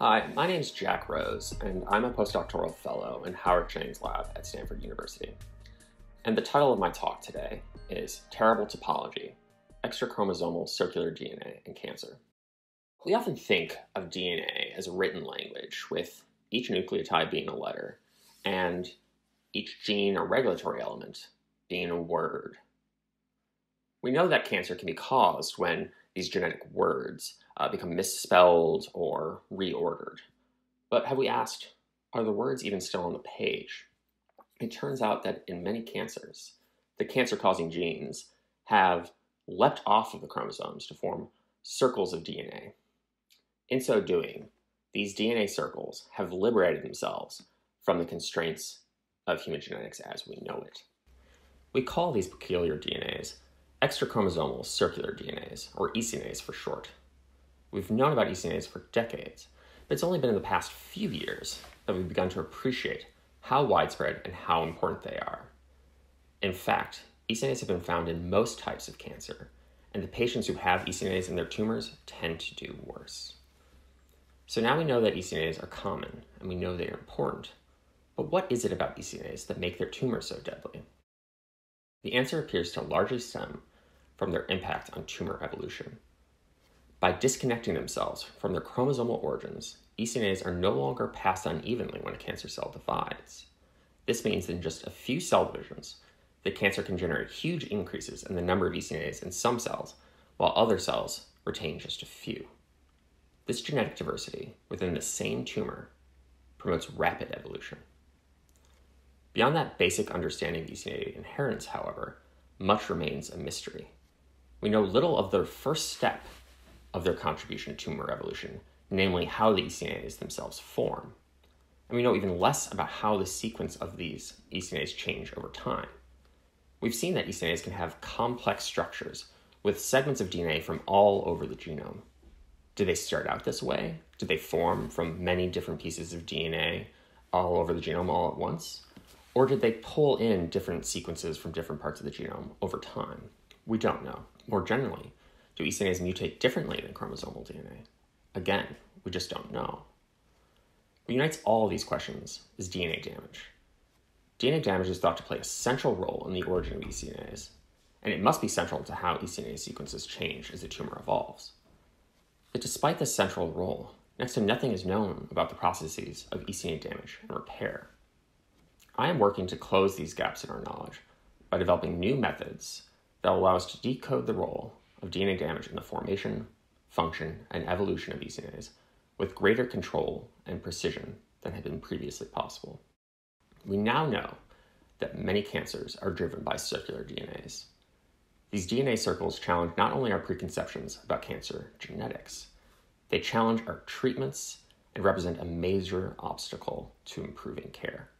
Hi, my name's Jack Rose, and I'm a postdoctoral fellow in Howard Chang's lab at Stanford University. And the title of my talk today is Terrible Topology, Extrachromosomal Circular DNA in Cancer. We often think of DNA as a written language, with each nucleotide being a letter, and each gene or regulatory element being a word. We know that cancer can be caused when these genetic words become misspelled or reordered. But have we asked, are the words even still on the page? It turns out that in many cancers, the cancer-causing genes have leapt off of the chromosomes to form circles of DNA. In so doing, these DNA circles have liberated themselves from the constraints of human genetics as we know it. We call these peculiar DNAs extrachromosomal circular DNAs, or ecDNAs for short. We've known about ecDNAs for decades, but it's only been in the past few years that we've begun to appreciate how widespread and how important they are. In fact, ecDNAs have been found in most types of cancer, and the patients who have ecDNAs in their tumors tend to do worse. So now we know that ecDNAs are common, and we know they are important. But what is it about ecDNAs that make their tumors so deadly? The answer appears to largely stem from their impact on tumor evolution. By disconnecting themselves from their chromosomal origins, ecDNAs are no longer passed on evenly when a cancer cell divides. This means that in just a few cell divisions, the cancer can generate huge increases in the number of ecDNAs in some cells, while other cells retain just a few. This genetic diversity within the same tumor promotes rapid evolution. Beyond that basic understanding of ecDNA inheritance, however, much remains a mystery. We know little of the first step of their contribution to tumor evolution, namely how the ecDNAs themselves form. And we know even less about how the sequence of these ecDNAs change over time. We've seen that ecDNAs can have complex structures with segments of DNA from all over the genome. Do they start out this way? Do they form from many different pieces of DNA all over the genome all at once? Or did they pull in different sequences from different parts of the genome over time? We don't know. More generally, do ecDNAs mutate differently than chromosomal DNA? Again, we just don't know. What unites all of these questions is DNA damage. DNA damage is thought to play a central role in the origin of ecDNAs, and it must be central to how ecDNA sequences change as the tumor evolves. But despite this central role, next to nothing is known about the processes of ecDNA damage and repair. I am working to close these gaps in our knowledge by developing new methods that will allow us to decode the role of DNA damage in the formation, function, and evolution of ecDNAs with greater control and precision than had been previously possible. We now know that many cancers are driven by circular DNAs. These DNA circles challenge not only our preconceptions about cancer genetics, they challenge our treatments and represent a major obstacle to improving care.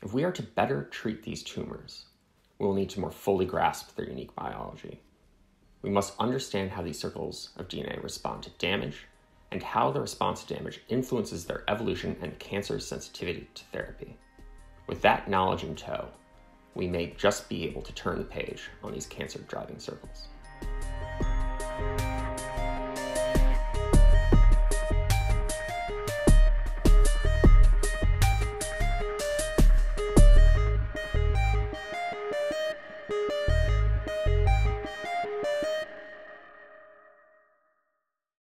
If we are to better treat these tumors, we will need to more fully grasp their unique biology. We must understand how these circles of DNA respond to damage and how the response to damage influences their evolution and cancer sensitivity to therapy. With that knowledge in tow, we may just be able to turn the page on these cancer-driving circles.